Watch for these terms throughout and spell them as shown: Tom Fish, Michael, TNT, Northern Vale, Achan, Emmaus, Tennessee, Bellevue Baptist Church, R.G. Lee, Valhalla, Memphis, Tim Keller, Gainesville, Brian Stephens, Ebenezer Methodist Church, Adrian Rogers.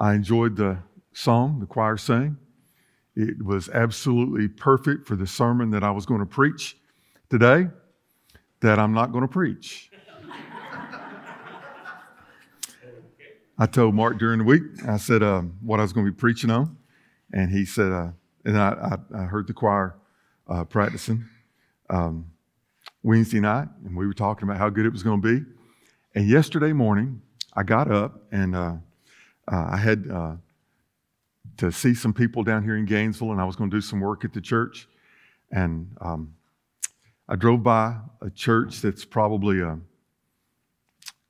I enjoyed the song the choir sang. It was absolutely perfect for the sermon that I was going to preach today that I'm not going to preach. I told Mark during the week, I said what I was going to be preaching on. And he said, and I heard the choir practicing Wednesday night, and we were talking about how good it was going to be. And yesterday morning, I got up and I had to see some people down here in Gainesville, and I was going to do some work at the church. And I drove by a church that's probably a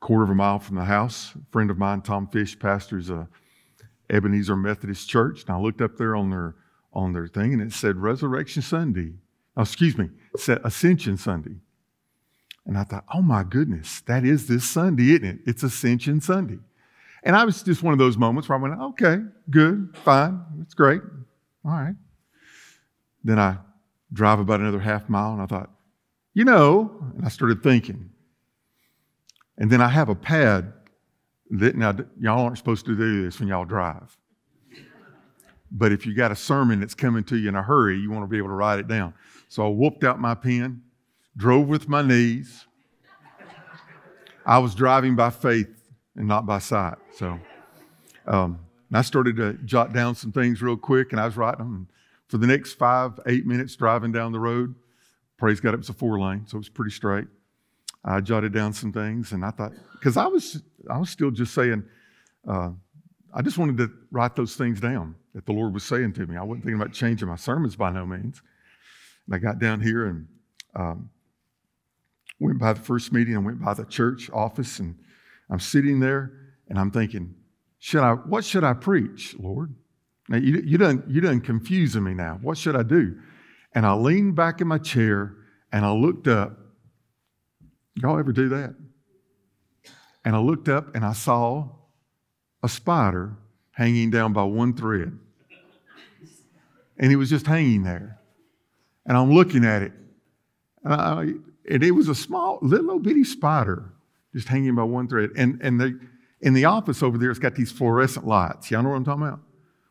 quarter of a mile from the house. A friend of mine, Tom Fish, pastors a Ebenezer Methodist Church. And I looked up there on their thing, and it said Resurrection Sunday. Oh, excuse me, it said Ascension Sunday. And I thought, oh my goodness, that is this Sunday, isn't it? It's Ascension Sunday. And I was just one of those moments where I went, okay, good, fine, it's great, all right. Then I drive about another half mile, and I thought, you know, and I started thinking. And then I have a pad. Now, y'all aren't supposed to do this when y'all drive. But if you got a sermon that's coming to you in a hurry, you want to be able to write it down. So I whooped out my pen, drove with my knees. I was driving by faith and not by sight. So and I started to jot down some things real quick, and I was writing them. For the next 5-8 minutes driving down the road, praise God, it was a 4-lane, so it was pretty straight. I jotted down some things, and I thought, because I was still just saying, I just wanted to write those things down that the Lord was saying to me. I wasn't thinking about changing my sermons by no means. And I got down here and went by the first meeting. I went by the church office, and I'm sitting there, and I'm thinking, what should I preach, Lord? Now, you done confusing me now. What should I do? And I leaned back in my chair, and I looked up. Y'all ever do that? And I looked up, and I saw a spider hanging down by one thread. And it was just hanging there. And I'm looking at it. And it was a small, little bitty spider just hanging by one thread. And in the office over there, it's got these fluorescent lights. Y'all know what I'm talking about?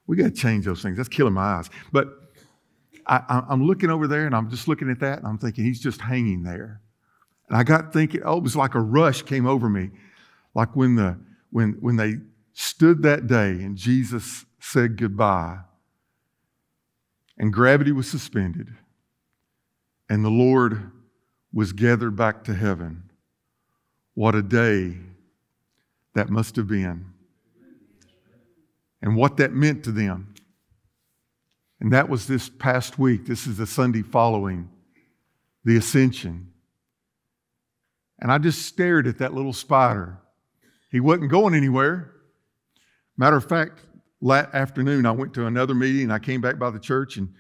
We got to change those things. That's killing my eyes. But I'm looking over there, and I'm just looking at that, and I'm thinking, he's just hanging there. And I got thinking, oh, it was like a rush came over me, like when they stood that day and Jesus said goodbye, and gravity was suspended, and the Lord was gathered back to heaven. What a day that must have been. And what that meant to them. And that was this past week. This is the Sunday following the Ascension. And I just stared at that little spider. He wasn't going anywhere. Matter of fact, that afternoon I went to another meeting, and I came back by the church, and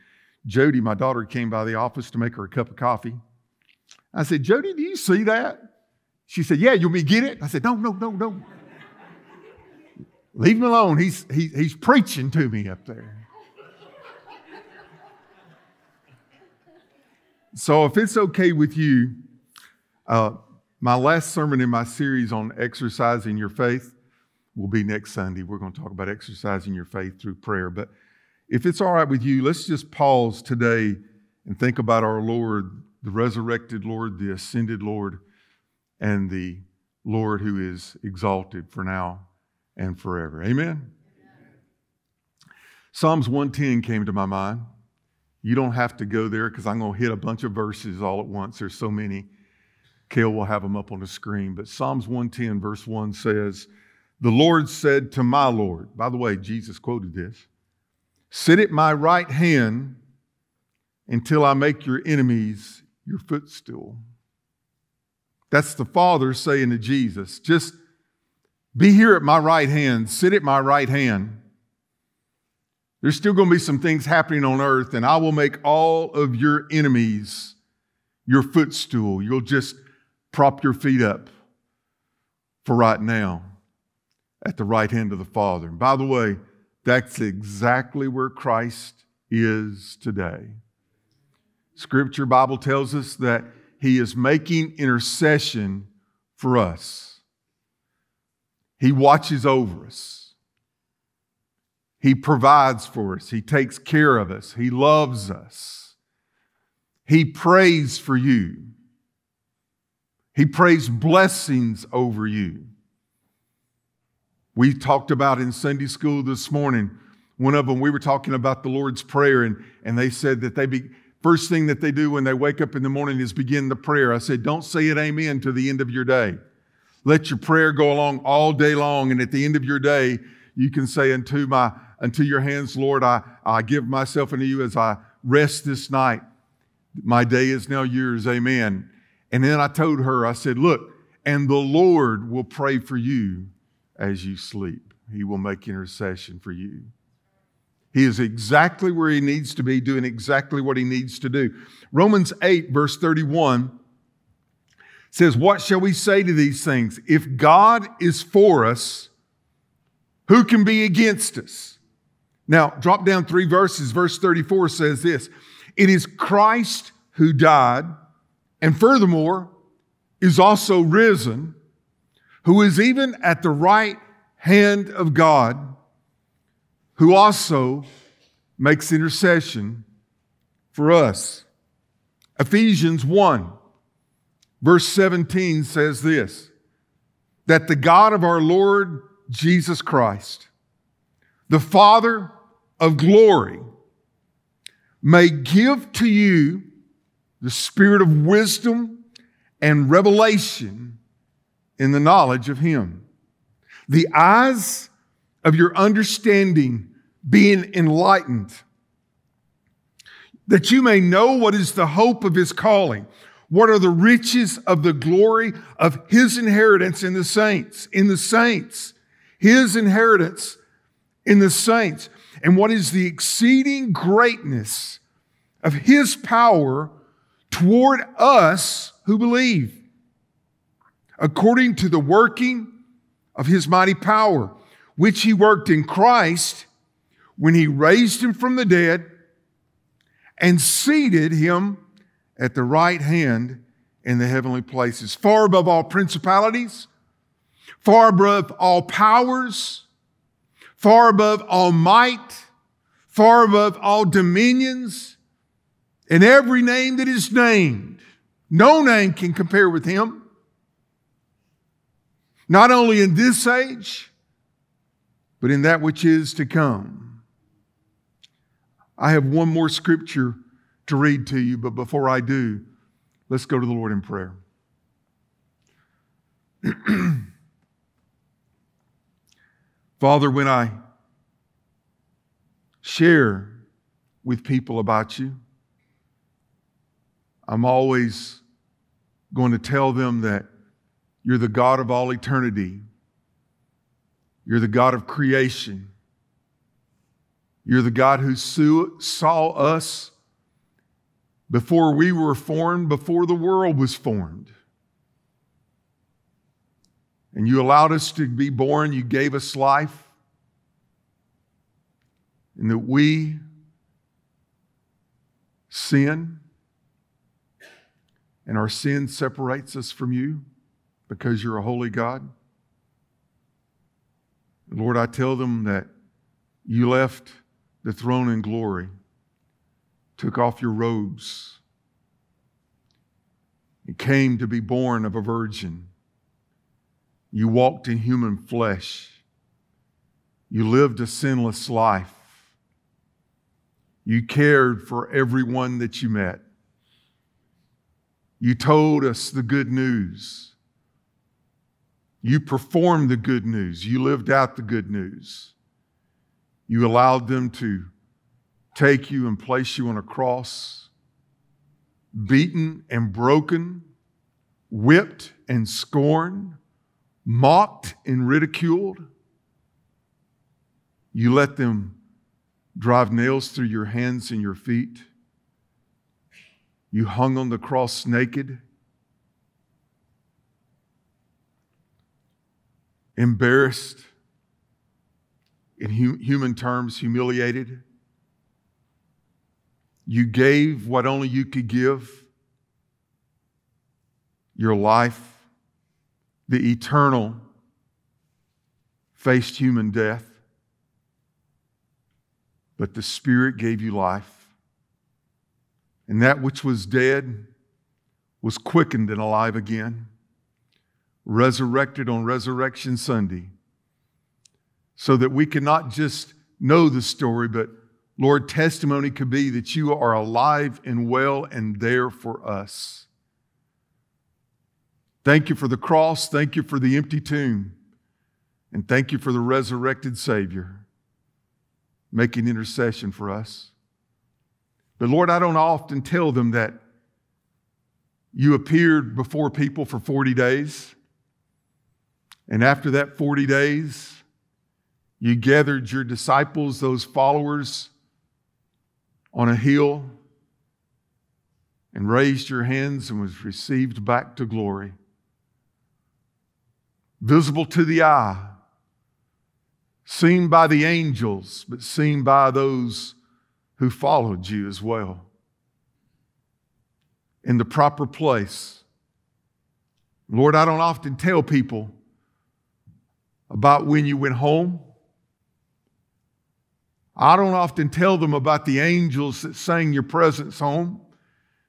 Jody, my daughter, came by the office to make her a cup of coffee. I said, Jody, do you see that? She said, yeah, you want me to get it? I said, no. Leave him alone. He's preaching to me up there. So if it's okay with you, my last sermon in my series on exercising your faith will be next Sunday. We're going to talk about exercising your faith through prayer. But if it's all right with you, let's just pause today and think about our Lord, the resurrected Lord, the ascended Lord, and the Lord who is exalted for now and forever. Amen? Amen? Psalms 110 came to my mind. You don't have to go there because I'm going to hit a bunch of verses all at once. There's so many. Cale will have them up on the screen. But Psalms 110 verse 1 says, the Lord said to my Lord, by the way, Jesus quoted this, sit at my right hand until I make your enemies your footstool. That's the Father saying to Jesus, just be here at my right hand. Sit at my right hand. There's still going to be some things happening on earth, and I will make all of your enemies your footstool. You'll just prop your feet up for right now at the right hand of the Father. And by the way, that's exactly where Christ is today. Scripture, Bible tells us that He is making intercession for us. He watches over us. He provides for us. He takes care of us. He loves us. He prays for you. He prays blessings over you. We talked about in Sunday school this morning, one of them, we were talking about the Lord's Prayer, and they said that first thing that they do when they wake up in the morning is begin the prayer. I said, don't say it amen to the end of your day. Let your prayer go along all day long, and at the end of your day, you can say unto your hands, Lord, I give myself unto you as I rest this night. My day is now yours, amen. And then I told her, I said, look, and the Lord will pray for you as you sleep. He will make intercession for you. He is exactly where he needs to be, doing exactly what he needs to do. Romans 8, verse 31 says, what shall we say to these things? If God is for us, who can be against us? Now, drop down three verses. Verse 34 says this, it is Christ who died, and furthermore, is also risen, who is even at the right hand of God, who also makes intercession for us. Ephesians 1, verse 17 says this, that the God of our Lord Jesus Christ, the Father of glory, may give to you the spirit of wisdom and revelation in the knowledge of him. The eyes of your understanding being enlightened, that you may know what is the hope of his calling, what are the riches of the glory of his inheritance in the saints, his inheritance in the saints, and what is the exceeding greatness of his power toward us who believe, according to the working of his mighty power, which he worked in Christ when he raised him from the dead and seated him at the right hand in the heavenly places, far above all principalities, far above all powers, far above all might, far above all dominions, and every name that is named. No name can compare with him. Not only in this age, but in that which is to come. I have one more scripture to read to you, but before I do, let's go to the Lord in prayer. Father, when I share with people about you, I'm always going to tell them that you're the God of all eternity. You're the God of creation. You're the God who saw us before we were formed, before the world was formed. And you allowed us to be born. You gave us life. And that we sin. And our sin separates us from you because you're a holy God. Lord, I tell them that you left the throne in glory, took off your robes, and came to be born of a virgin. You walked in human flesh. You lived a sinless life. You cared for everyone that you met. You told us the good news. You performed the good news. You lived out the good news. You allowed them to take you and place you on a cross, beaten and broken, whipped and scorned, mocked and ridiculed. You let them drive nails through your hands and your feet. You hung on the cross naked, embarrassed, in human terms, humiliated. You gave what only you could give, your life. The eternal faced human death. but the Spirit gave you life. And that which was dead was quickened and alive again, resurrected on Resurrection Sunday, so that we can not just know the story, but, Lord, testimony could be that you are alive and well and there for us. Thank you for the cross. Thank you for the empty tomb. And thank you for the resurrected Savior making intercession for us. But Lord, I don't often tell them that you appeared before people for 40 days. And after that 40 days, you gathered your disciples, those followers, on a hill and raised your hands and was received back to glory. Visible to the eye, seen by the angels, but seen by those who followed you as well. In the proper place. Lord, I don't often tell people about when you went home. I don't often tell them about the angels that sang your presence home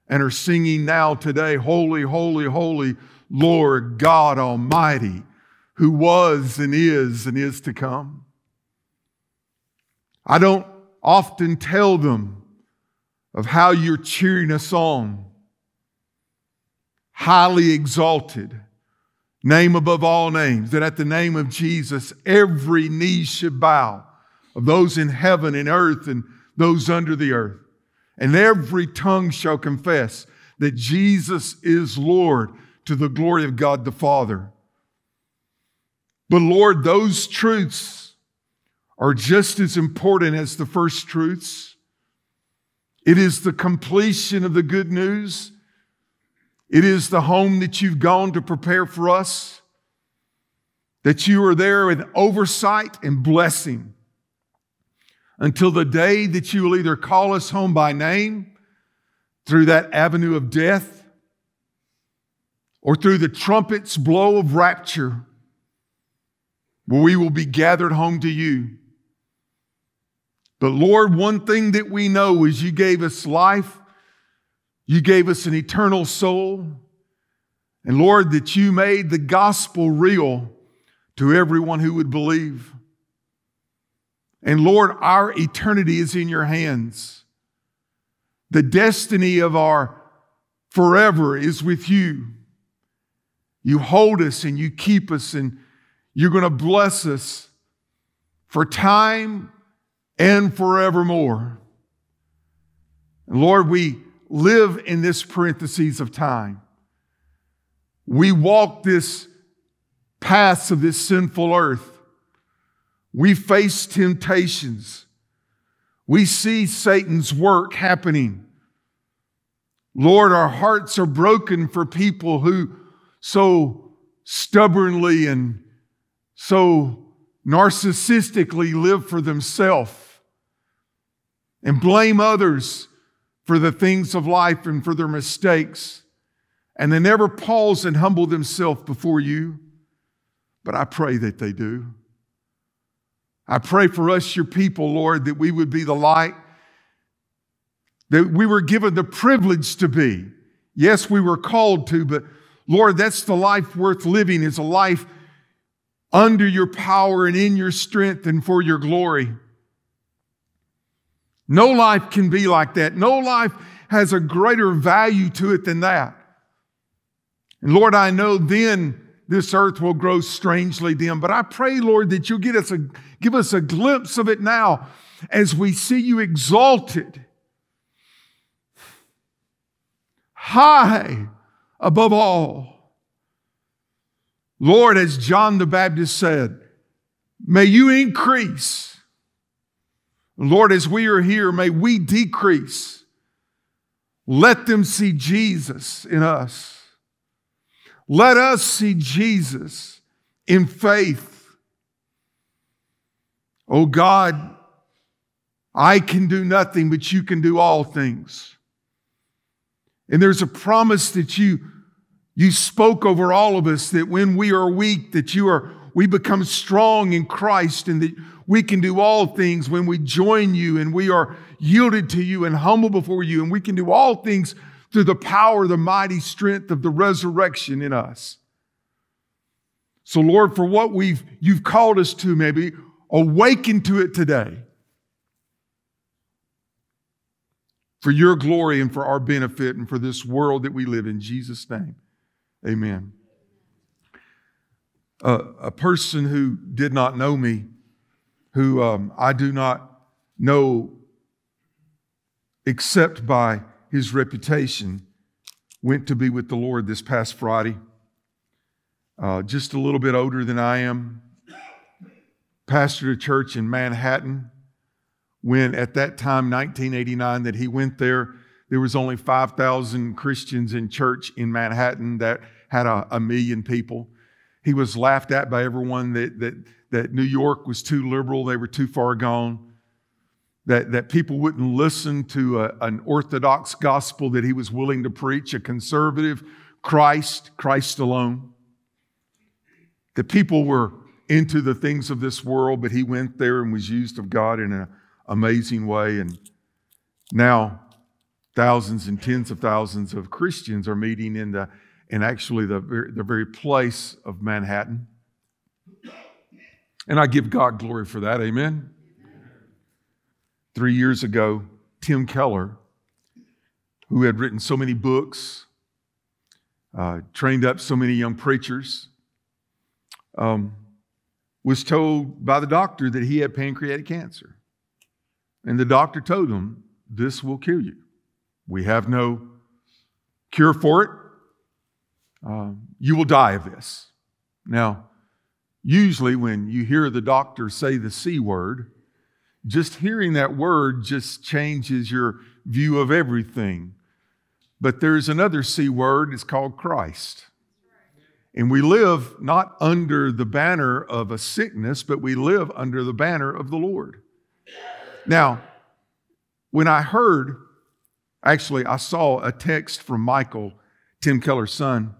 and are singing now today, holy, holy, holy, Lord God Almighty, who was and is to come. I don't often tell them of how you're cheering us on, highly exalted, name above all names, that at the name of Jesus, every knee should bow, of those in heaven and earth and those under the earth. And every tongue shall confess that Jesus is Lord to the glory of God the Father. But Lord, those truths are just as important as the first truths. It is the completion of the good news. It is the home that you've gone to prepare for us, that you are there in oversight and blessing, until the day that you will either call us home by name through that avenue of death or through the trumpet's blow of rapture, where we will be gathered home to you. But Lord, one thing that we know is you gave us life, you gave us an eternal soul, and Lord, that you made the gospel real to everyone who would believe. And Lord, our eternity is in your hands. The destiny of our forever is with you. You hold us and you keep us, and you're going to bless us for time and forevermore. And Lord, we live in this parenthesis of time. We walk this path of this sinful earth. We face temptations. We see Satan's work happening. Lord, our hearts are broken for people who so stubbornly and so narcissistically live for themselves and blame others for the things of life and for their mistakes. And they never pause and humble themselves before you. But I pray that they do. I pray for us, your people, Lord, that we would be the light that we were given the privilege to be. Yes, we were called to, but Lord, that's the life worth living, is a life under your power and in your strength and for your glory. No life can be like that. No life has a greater value to it than that. And Lord, I know then this earth will grow strangely dim. But I pray, Lord, that you'll give us a glimpse of it now as we see you exalted high above all. Lord, as John the Baptist said, may you increase. Lord, as we are here, may we decrease. Let them see Jesus in us. Let us see Jesus in faith. Oh God, I can do nothing, but you can do all things. And there's a promise that you spoke over all of us, that when we are weak, that we become strong in Christ, and that we can do all things when we join you and we are yielded to you and humble before you. And we can do all things through the power, the mighty strength of the resurrection in us. So Lord, for what you've called us to, maybe awaken to it today. For your glory and for our benefit and for this world that we live in. In Jesus' name, amen. A person who did not know me, who I do not know except by his reputation, went to be with the Lord this past Friday. Just a little bit older than I am. Pastored a church in Manhattan. When at that time, 1989, that he went there was only 5,000 Christians in church in Manhattan that had a million people. He was laughed at by everyone that New York was too liberal, they were too far gone, that people wouldn't listen to an orthodox gospel that he was willing to preach, a conservative Christ, Christ alone. The people were into the things of this world, but he went there and was used of God in an amazing way. And now thousands and tens of thousands of Christians are meeting in actually the very place of Manhattan. And I give God glory for that. Amen. 3 years ago, Tim Keller, who had written so many books, trained up so many young preachers, was told by the doctor that he had pancreatic cancer. And the doctor told him, this will kill you. We have no cure for it. You will die of this. Now, usually when you hear the doctor say the C word, just hearing that word just changes your view of everything. But there's another C word, it's called Christ. And we live not under the banner of a sickness, but we live under the banner of the Lord. Now, when I heard, actually I saw a text from Michael, Tim Keller's son,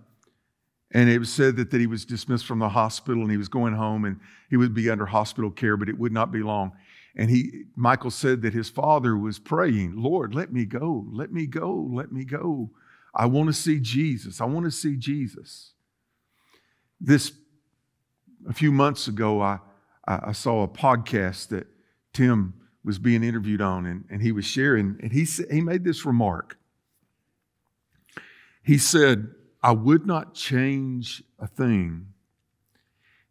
and it was said that he was dismissed from the hospital and he was going home and he would be under hospital care, but it would not be long. And Michael said that his father was praying, Lord, let me go, let me go, let me go. I want to see Jesus. I want to see Jesus. A few months ago, I saw a podcast that Tim was being interviewed on, and he was sharing, and he made this remark. He said, I would not change a thing.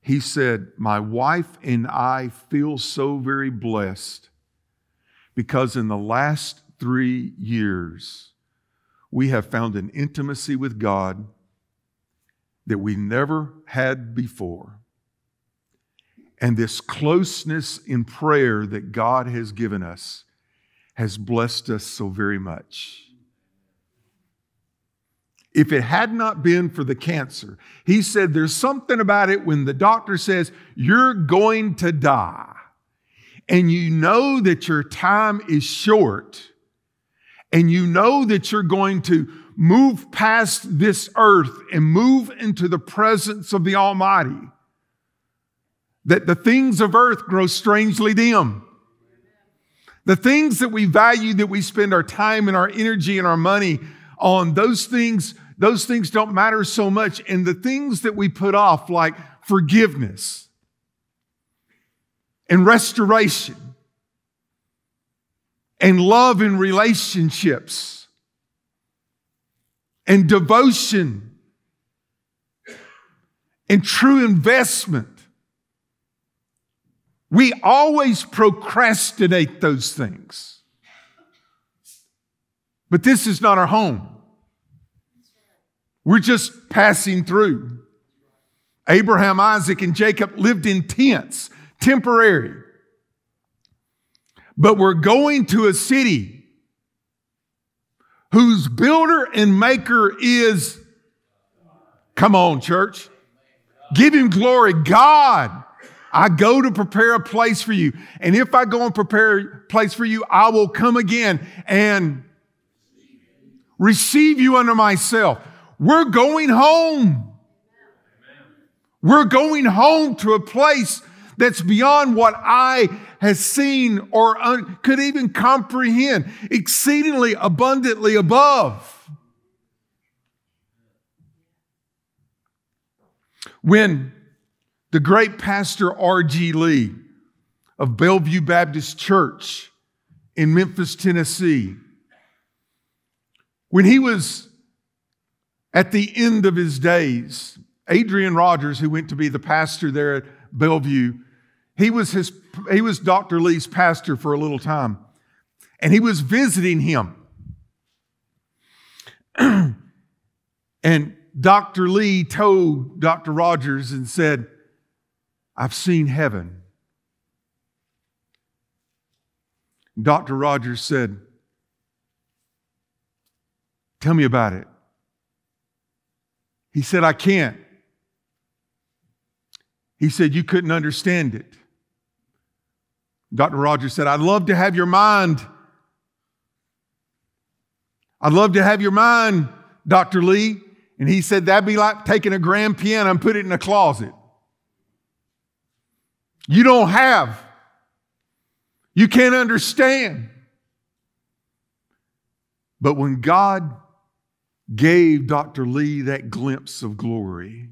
He said, my wife and I feel so very blessed because in the last 3 years, we have found an intimacy with God that we never had before. And this closeness in prayer that God has given us has blessed us so very much. If it had not been for the cancer, he said there's something about it when the doctor says, you're going to die, and you know that your time is short, and you know that you're going to move past this earth and move into the presence of the Almighty, that the things of earth grow strangely dim. The things that we value, that we spend our time and our energy and our money on, those things don't matter so much. And the things that we put off, like forgiveness and restoration and love in relationships and devotion and true investment, we always procrastinate those things. But this is not our home. We're just passing through. Abraham, Isaac, and Jacob lived in tents, temporary. But we're going to a city whose builder and maker is, come on, church, give him glory. God, I go to prepare a place for you. And if I go and prepare a place for you, I will come again and receive you unto myself. We're going home. We're going home to a place that's beyond what I has seen or could even comprehend, exceedingly abundantly above. When the great pastor R.G. Lee of Bellevue Baptist Church in Memphis, Tennessee, when he was at the end of his days, Adrian Rogers, who went to be the pastor there at Bellevue, he was Dr. Lee's pastor for a little time, and he was visiting him. And Dr. Lee told Dr. Rogers and said, "I've seen heaven." Dr. Rogers said, "Tell me about it." He said, "I can't." He said, "You couldn't understand it." Dr. Rogers said, "I'd love to have your mind. I'd love to have your mind, Dr. Lee." And he said, "That'd be like taking a grand piano and put it in a closet. You don't have. You can't understand." But when God gave Dr. Lee that glimpse of glory,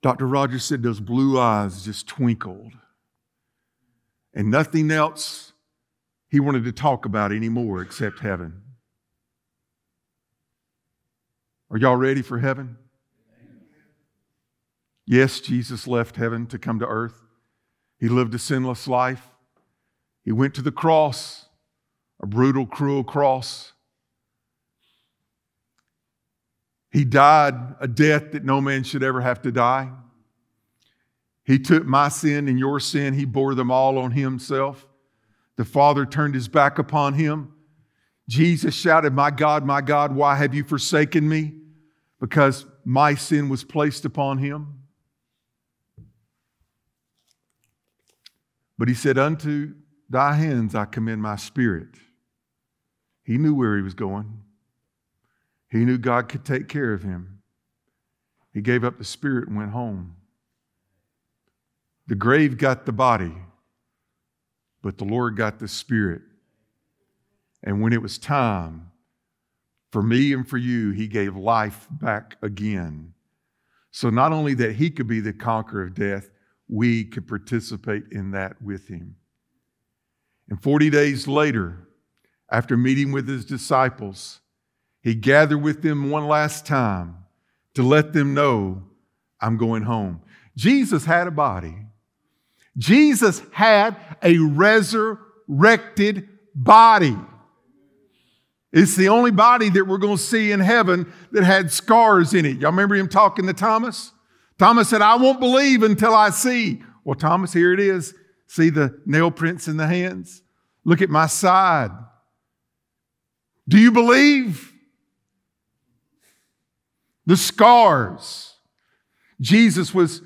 Dr. Rogers said those blue eyes just twinkled. And nothing else he wanted to talk about anymore except heaven. Are y'all ready for heaven? Yes, Jesus left heaven to come to earth. He lived a sinless life. He went to the cross, a brutal, cruel cross. He died a death that no man should ever have to die. He took my sin and your sin. He bore them all on himself. The Father turned his back upon him. Jesus shouted, my God, why have you forsaken me?" Because my sin was placed upon him. But he said, "Unto thy hands I commend my spirit." He knew where he was going. He knew God could take care of him. He gave up the spirit and went home. The grave got the body, but the Lord got the spirit. And when it was time for me and for you, he gave life back again. So not only that he could be the conqueror of death, we could participate in that with him. And 40 days later, after meeting with his disciples, he gathered with them one last time to let them know, "I'm going home." Jesus had a body. Jesus had a resurrected body. It's the only body that we're going to see in heaven that had scars in it. Y'all remember him talking to Thomas? Thomas said, "I won't believe until I see." Well, Thomas, here it is. See the nail prints in the hands? Look at my side. Do you believe? The scars. Jesus was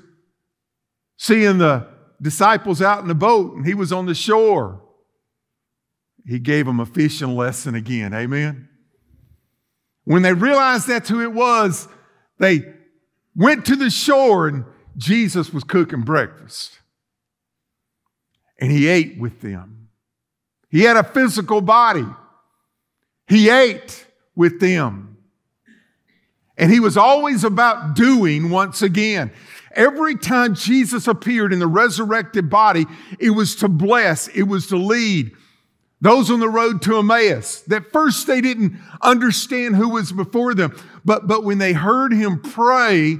seeing the disciples out in the boat, and he was on the shore. He gave them a fishing lesson again. Amen. When they realized that's who it was, they went to the shore, and Jesus was cooking breakfast. And he ate with them. He had a physical body. He ate with them. And he was always about doing once again. Every time Jesus appeared in the resurrected body, it was to bless. It was to lead. Those on the road to Emmaus, that first they didn't understand who was before them. But when they heard him pray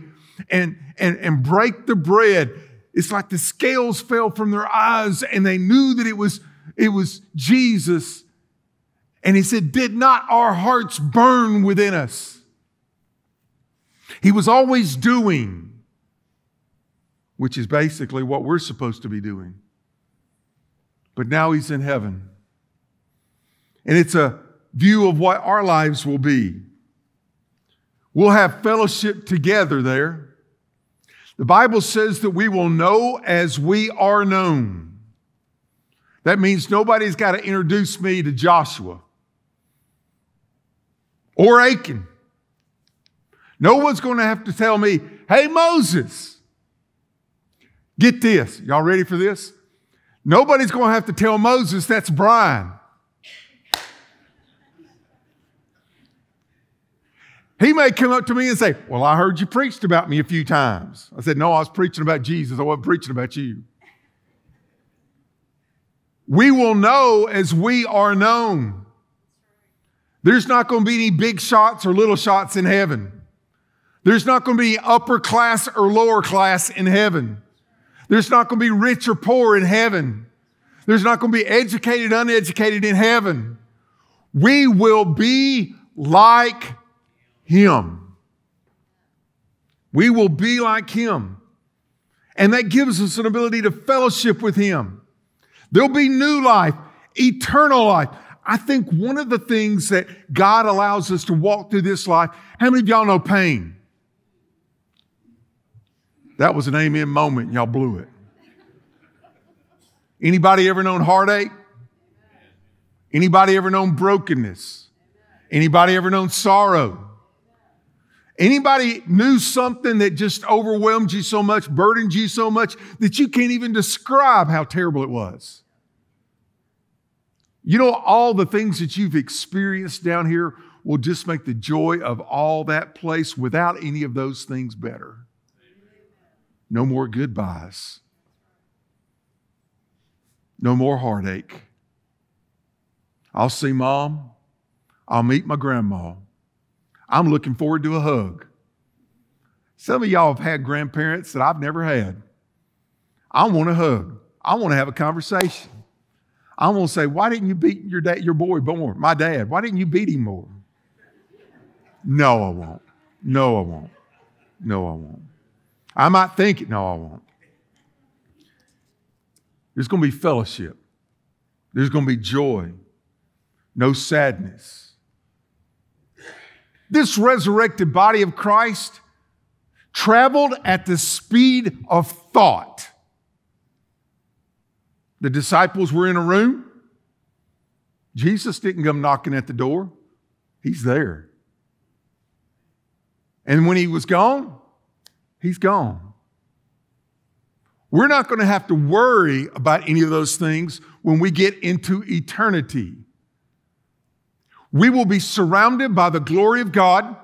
and break the bread, it's like the scales fell from their eyes and they knew that it was Jesus. And he said, "Did not our hearts burn within us?" He was always doing, which is basically what we're supposed to be doing. But now he's in heaven. And it's a view of what our lives will be. We'll have fellowship together there. The Bible says that we will know as we are known. That means nobody's got to introduce me to Joshua or Achan. No one's going to have to tell me, "Hey, Moses, Get this. Y'all ready for this? Nobody's going to have to tell Moses that's Brian. He may come up to me and say, well, I heard you preached about me a few times. I said, no, I was preaching about Jesus. I wasn't preaching about you. We will know as we are known. There's not going to be any big shots or little shots in heaven. There's not going to be upper class or lower class in heaven. There's not going to be rich or poor in heaven. There's not going to be educated, uneducated in heaven. We will be like Him. We will be like Him. And that gives us an ability to fellowship with Him. There'll be new life, eternal life. I think one of the things that God allows us to walk through this life, how many of y'all know pain? That was an amen moment and y'all blew it. Anybody ever known heartache? Anybody ever known brokenness? Anybody ever known sorrow? Anybody knew something that just overwhelmed you so much, burdened you so much that you can't even describe how terrible it was? You know, all the things that you've experienced down here will just make the joy of all that place without any of those things better. No more goodbyes. No more heartache. I'll see Mom. I'll meet my grandma. I'm looking forward to a hug. Some of y'all have had grandparents that I've never had. I want a hug. I want to have a conversation. I want to say, why didn't you beat your boy more? My dad, why didn't you beat him more? No, I won't. No, I won't. No, I won't. I might think it. No, I won't. There's going to be fellowship. There's going to be joy. No sadness. This resurrected body of Christ traveled at the speed of thought. The disciples were in a room. Jesus didn't come knocking at the door. He's there. And when he was gone, he's gone. We're not going to have to worry about any of those things when we get into eternity. We will be surrounded by the glory of God.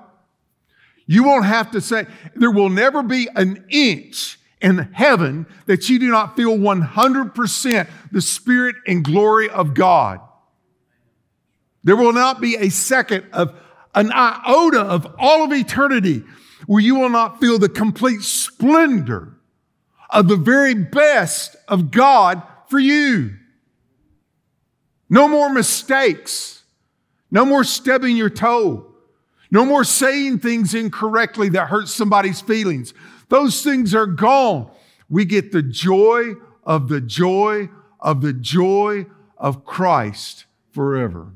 You won't have to say, there will never be an inch in heaven that you do not feel 100% the Spirit and glory of God. There will not be a second of an iota of all of eternity where you will not feel the complete splendor of the very best of God for you. No more mistakes. No more stubbing your toe. No more saying things incorrectly that hurt somebody's feelings. Those things are gone. We get the joy of the joy of the joy of Christ forever.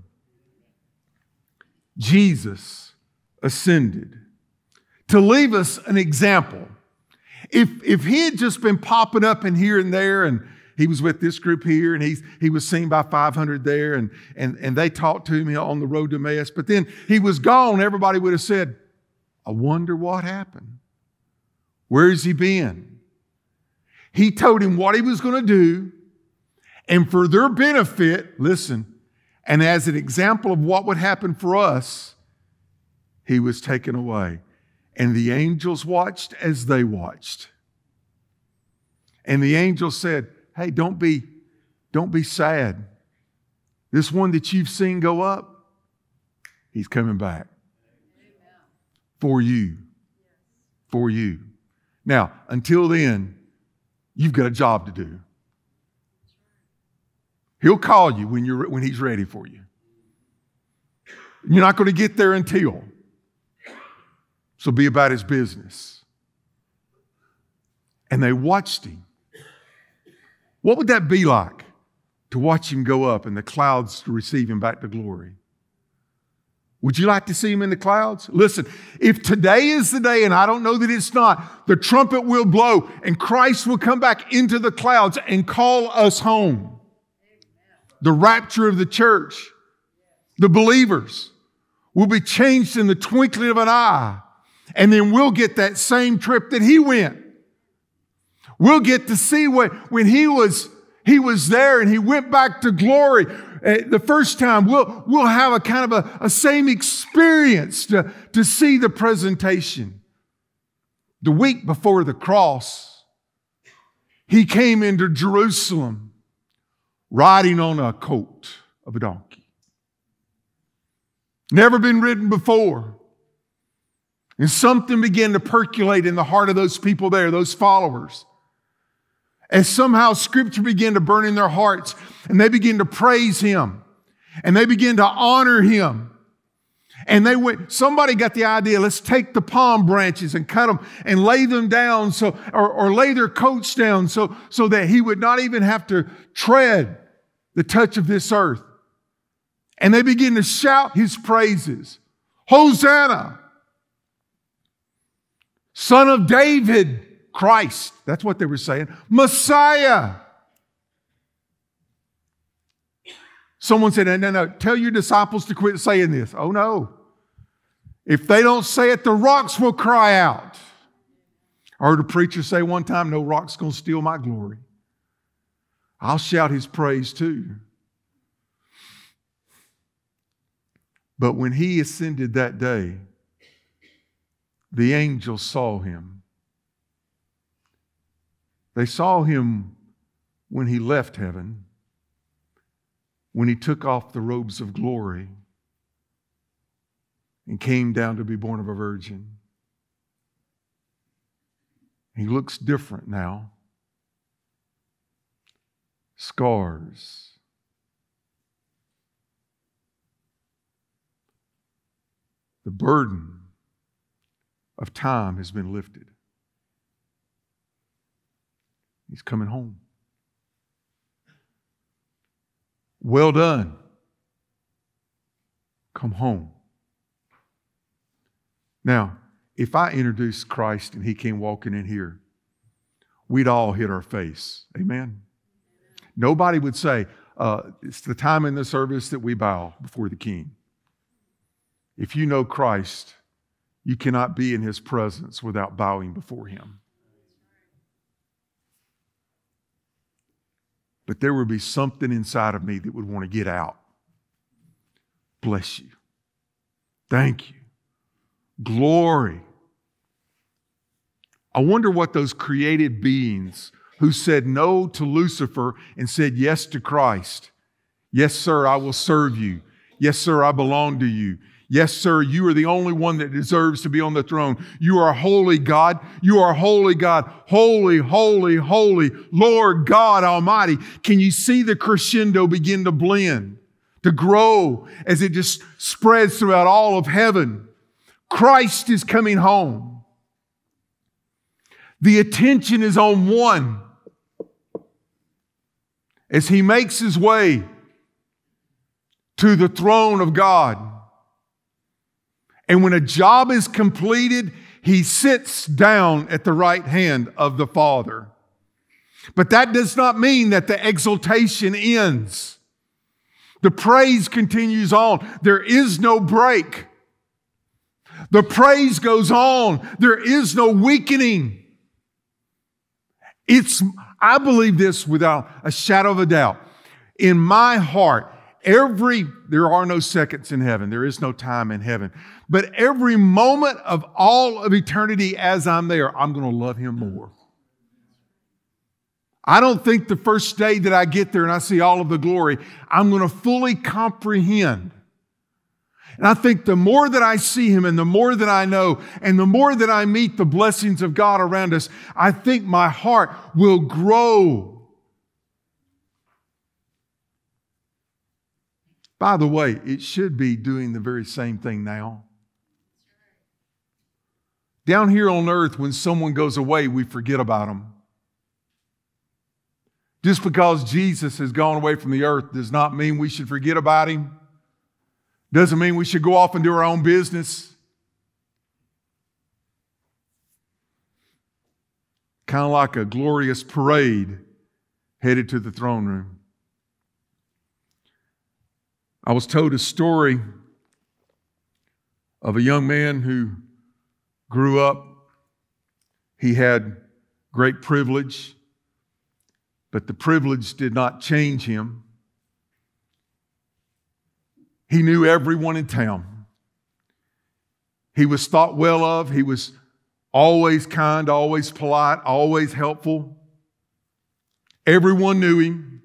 Jesus ascended to leave us an example. If he had just been popping up in here and there, and he was with this group here, and he was seen by 500 there, and they talked to him on the road to Emmaus. But then he was gone. Everybody would have said, I wonder what happened. Where has he been? He told him what he was going to do, and for their benefit, listen, and as an example of what would happen for us, he was taken away. And the angels watched as they watched. And the angel said, hey, don't be sad. This one that you've seen go up, he's coming back for you, for you. Now, until then, you've got a job to do. He'll call you when he's ready for you. You're not going to get there until. So be about his business. And they watched him. What would that be like to watch him go up and the clouds to receive him back to glory? Would you like to see him in the clouds? Listen, if today is the day, and I don't know that it's not, the trumpet will blow and Christ will come back into the clouds and call us home. The rapture of the church, the believers, will be changed in the twinkling of an eye. And then we'll get that same trip that he went. We'll get to see when he was there and he went back to glory the first time. We'll have a kind of a same experience to see the presentation. The week before the cross, he came into Jerusalem riding on a colt of a donkey. Never been ridden before. And something began to percolate in the heart of those people there, those followers. And somehow Scripture began to burn in their hearts, and they began to praise Him, and they began to honor Him. And they went, somebody got the idea, let's take the palm branches and cut them and lay them down, or lay their coats down so that He would not even have to tread the touch of this earth. And they began to shout His praises. Hosanna! Son of David! Christ, that's what they were saying. Messiah. Someone said, no, tell your disciples to quit saying this. Oh, no. If they don't say it, the rocks will cry out. I heard a preacher say one time, no rock's going to steal my glory. I'll shout His praise too. But when He ascended that day, the angels saw Him. They saw Him when He left heaven, when He took off the robes of glory and came down to be born of a virgin. He looks different now. Scars. The burden of time has been lifted. He's coming home. Well done. Come home. Now, if I introduced Christ and He came walking in here, we'd all hit our face. Amen? Nobody would say, it's the time in the service that we bow before the King. If you know Christ, you cannot be in His presence without bowing before Him. But there would be something inside of me that would want to get out. Bless you. Thank you. Glory. I wonder what those created beings who said no to Lucifer and said yes to Christ. Yes, sir, I will serve you. Yes, sir, I belong to you. Yes, sir, you are the only one that deserves to be on the throne. You are holy, God. You are holy, God. Holy, holy, holy, Lord God Almighty. Can you see the crescendo begin to blend, to grow as it just spreads throughout all of heaven? Christ is coming home. The attention is on one as He makes His way to the throne of God. And when a job is completed, He sits down at the right hand of the Father. But that does not mean that the exaltation ends. The praise continues on. There is no break. The praise goes on. There is no weakening. I believe this without a shadow of a doubt. In my heart, there are no seconds in heaven. There is no time in heaven. But every moment of all of eternity as I'm there, I'm going to love Him more. I don't think the first day that I get there and I see all of the glory, I'm going to fully comprehend. And I think the more that I see Him and the more that I know and the more that I meet the blessings of God around us, I think my heart will grow. By the way, it should be doing the very same thing now. Down here on earth, when someone goes away, we forget about them. Just because Jesus has gone away from the earth does not mean we should forget about Him. Doesn't mean we should go off and do our own business. Kind of like a glorious parade headed to the throne room. I was told a story of a young man who grew up. He had great privilege, but the privilege did not change him. He knew everyone in town. He was thought well of. He was always kind, always polite, always helpful. Everyone knew him.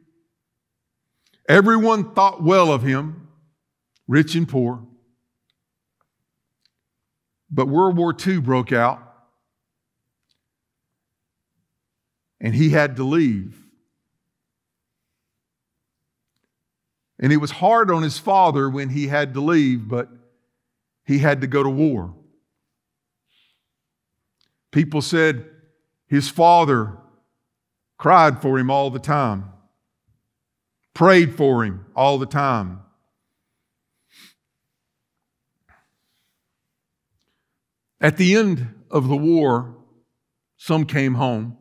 Everyone thought well of him, rich and poor. But World War II broke out, and he had to leave. And it was hard on his father when he had to leave, but he had to go to war. People said his father cried for him all the time, prayed for him all the time. At the end of the war, some came home,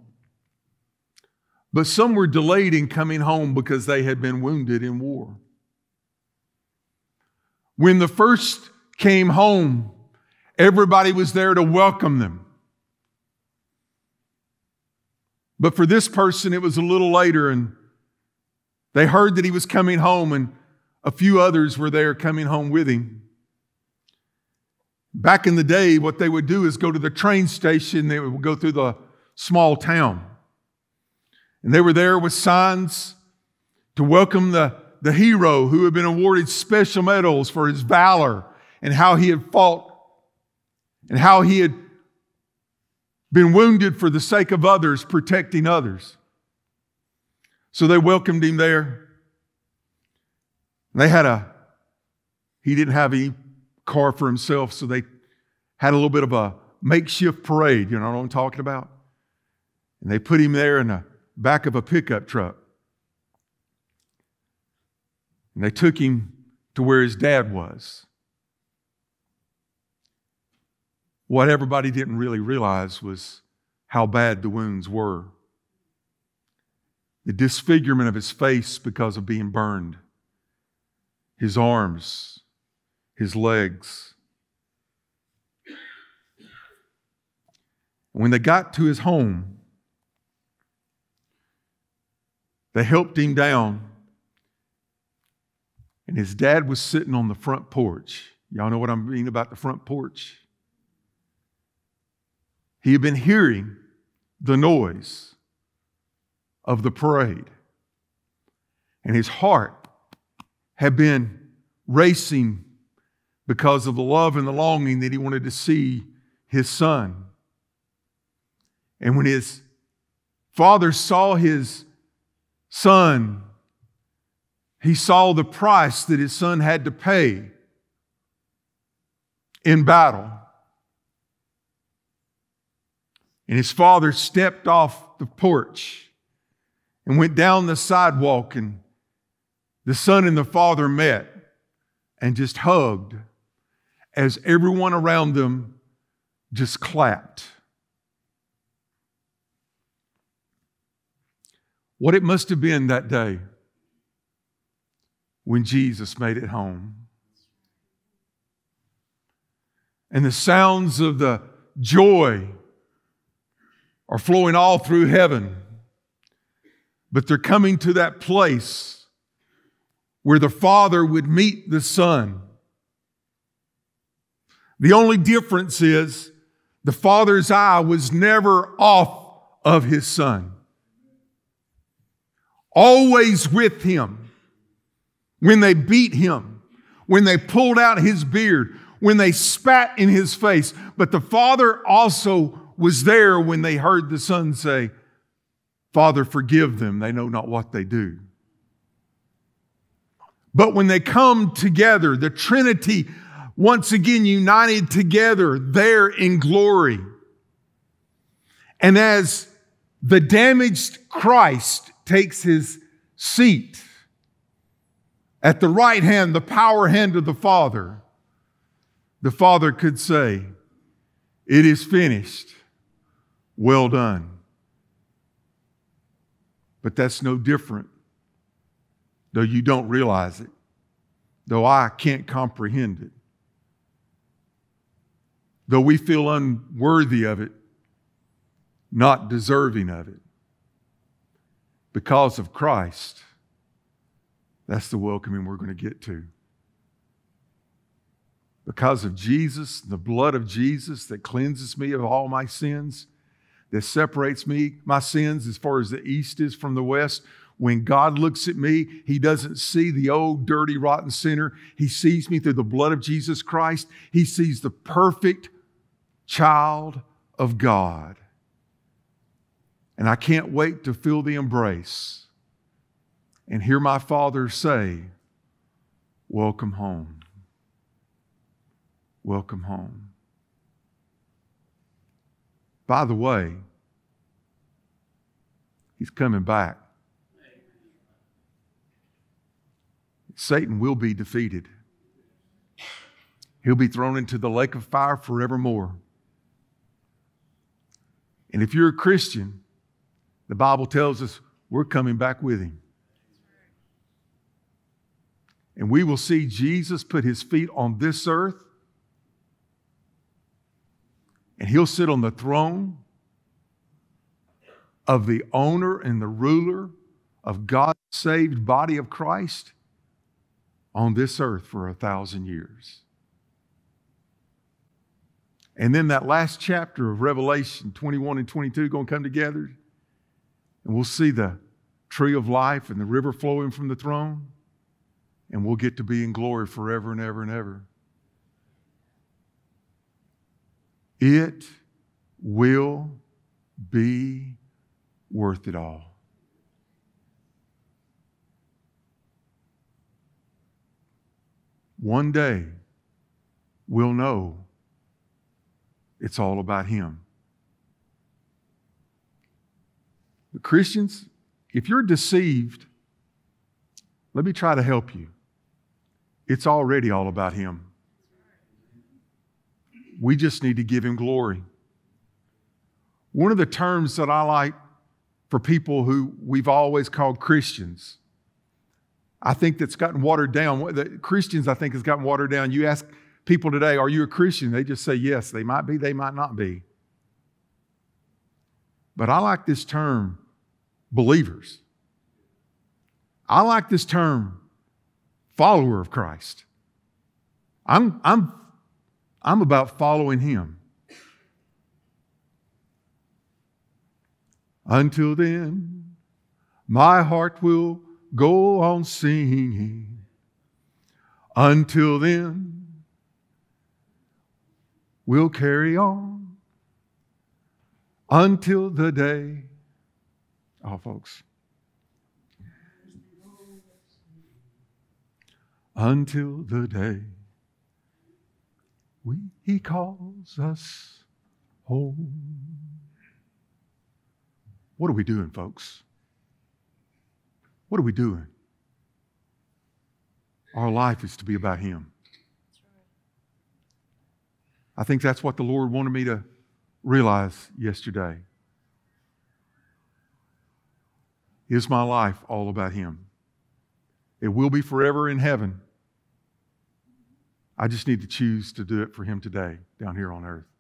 but some were delayed in coming home because they had been wounded in war. When the first came home, everybody was there to welcome them. But for this person, it was a little later, and they heard that he was coming home, and a few others were there coming home with him. Back in the day, what they would do is go to the train station. They would go through the small town. And they were there with signs to welcome the hero who had been awarded special medals for his valor and how he had fought and how he had been wounded for the sake of others, protecting others. So they welcomed him there. They had he didn't have any car for himself, so they had a little bit of a makeshift parade, you know what I'm talking about? And they put him there in the back of a pickup truck. And they took him to where his dad was. What everybody didn't really realize was how bad the wounds were. The disfigurement of his face because of being burned, his arms, his legs. When they got to his home, they helped him down, and his dad was sitting on the front porch. Y'all know what I mean about the front porch? He had been hearing the noise of the parade, and his heart had been racing because of the love and the longing that he wanted to see his son. And when his father saw his son, he saw the price that his son had to pay in battle. And his father stepped off the porch and went down the sidewalk, and the son and the father met and just hugged as everyone around them just clapped. What it must have been that day when Jesus made it home. And the sounds of the joy are flowing all through heaven. But they're coming to that place where the Father would meet the Son. The only difference is the Father's eye was never off of his Son. Always with him. When they beat him, when they pulled out his beard, when they spat in his face. But the Father also was there when they heard the Son say, "Father, forgive them. They know not what they do." But when they come together, the Trinity once again united together there in glory. And as the damaged Christ takes his seat at the right hand, the power hand of the Father could say, "It is finished. Well done." But that's no different, though you don't realize it, though I can't comprehend it, though we feel unworthy of it, not deserving of it. Because of Christ, that's the welcoming we're going to get to. Because of Jesus, the blood of Jesus that cleanses me of all my sins, that separates me, my sins as far as the east is from the west. When God looks at me, He doesn't see the old, dirty, rotten sinner. He sees me through the blood of Jesus Christ. He sees the perfect child of God. And I can't wait to feel the embrace and hear my Father say, welcome home. Welcome home. By the way, He's coming back. Satan will be defeated. He'll be thrown into the lake of fire forevermore. And if you're a Christian, the Bible tells us we're coming back with Him. And we will see Jesus put His feet on this earth, and He'll sit on the throne of the owner and the ruler of God's saved body of Christ on this earth for 1,000 years. And then that last chapter of Revelation 21 and 22 are going to come together, and we'll see the tree of life and the river flowing from the throne, and we'll get to be in glory forever and ever and ever. It will be worth it all. One day, we'll know it's all about Him. But Christians, if you're deceived, let me try to help you. It's already all about Him. We just need to give Him glory. One of the terms that I like for people who we've always called Christians, I think that's gotten watered down. The Christians, I think, has gotten watered down. You ask people today, are you a Christian? They just say yes. They might be, they might not be. But I like this term, believers. I like this term, follower of Christ. I'm about following Him. Until then, my heart will go on singing. Until then, we'll carry on until the day. Oh, folks. Until the day He calls us home. What are we doing, folks? What are we doing? Our life is to be about Him. I think that's what the Lord wanted me to realize yesterday. Is my life all about Him? It will be forever in heaven. I just need to choose to do it for Him today, down here on earth.